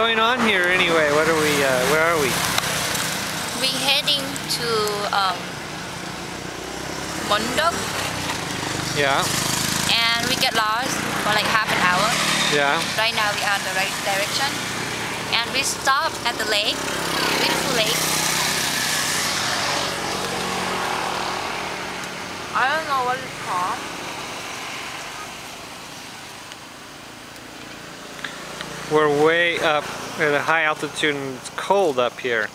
going on here anyway? What are we, where are we? We're heading to Bondok. Yeah. And we get lost for like half an hour. Yeah. Right now we are in the right direction. And we stopped at the lake, beautiful lake. I don't know what it's called. We're way up at a high altitude and it's cold up here.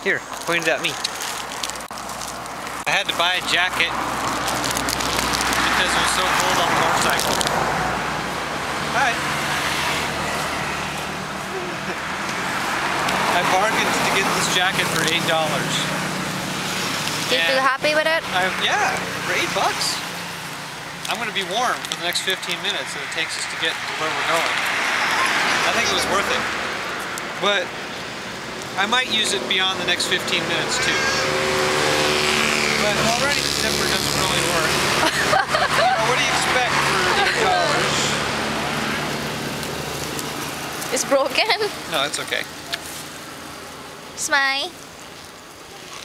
Here, point it at me. I had to buy a jacket because it was so cold on the motorcycle. Hi. I bargained to get this jacket for $8. Did you feel happy with it? Yeah, for $8. I'm going to be warm for the next 15 minutes that it takes us to get to where we're going. I think it was worth it. But I might use it beyond the next 15 minutes too. But already the zipper doesn't really work. You know, what do you expect for $8? It's broken? No, it's okay. Smile.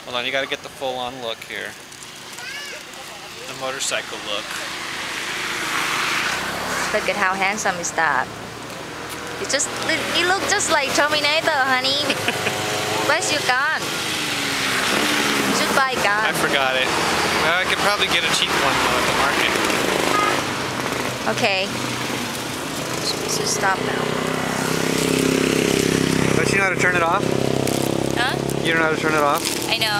Hold on, you got to get the full on look here. The motorcycle look. Look at how handsome is that. It just, it looks just like Terminator, honey. Where's your gun? You should buy a gun. I forgot it. Well, I could probably get a cheap one though at the market. Okay. We should stop now. Don't you know how to turn it off? Huh? You don't know how to turn it off? I know.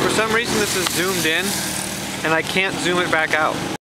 For some reason this is zoomed in and I can't zoom it back out.